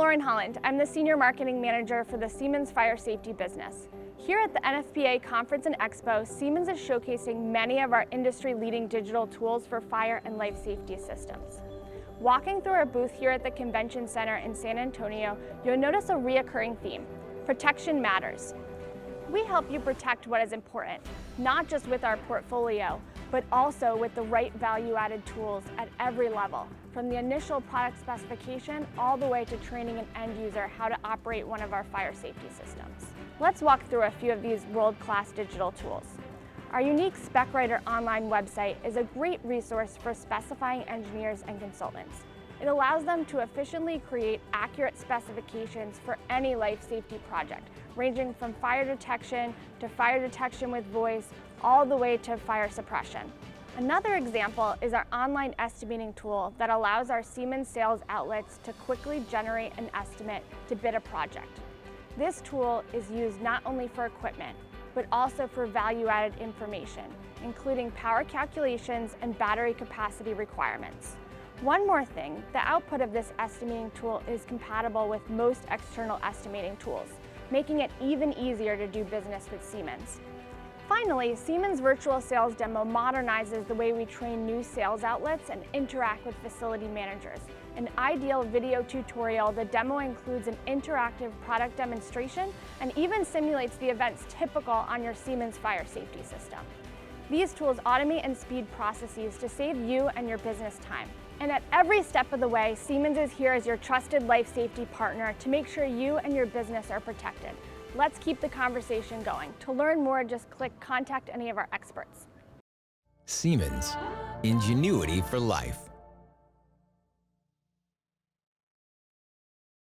Lauren Holland. I'm the Senior Marketing Manager for the Siemens Fire Safety business. Here at the NFPA Conference and Expo, Siemens is showcasing many of our industry-leading digital tools for fire and life safety systems. Walking through our booth here at the Convention Center in San Antonio, you'll notice a reoccurring theme: protection matters. We help you protect what is important, not just with our portfolio, but also with the right value-added tools at every level, from the initial product specification all the way to training an end user how to operate one of our fire safety systems. Let's walk through a few of these world-class digital tools. Our unique Specwriter online website is a great resource for specifying engineers and consultants. It allows them to efficiently create accurate specifications for any life safety project, ranging from fire detection to fire detection with voice, all the way to fire suppression. Another example is our online estimating tool that allows our Siemens sales outlets to quickly generate an estimate to bid a project. This tool is used not only for equipment, but also for value-added information, including power calculations and battery capacity requirements. One more thing, the output of this estimating tool is compatible with most external estimating tools, making it even easier to do business with Siemens. Finally, Siemens Virtual Sales Demo modernizes the way we train new sales outlets and interact with facility managers. An ideal video tutorial, the demo includes an interactive product demonstration and even simulates the events typical on your Siemens fire safety system. These tools automate and speed processes to save you and your business time. And at every step of the way, Siemens is here as your trusted life safety partner to make sure you and your business are protected. Let's keep the conversation going. To learn more, just click Contact any of our experts. Siemens, ingenuity for life.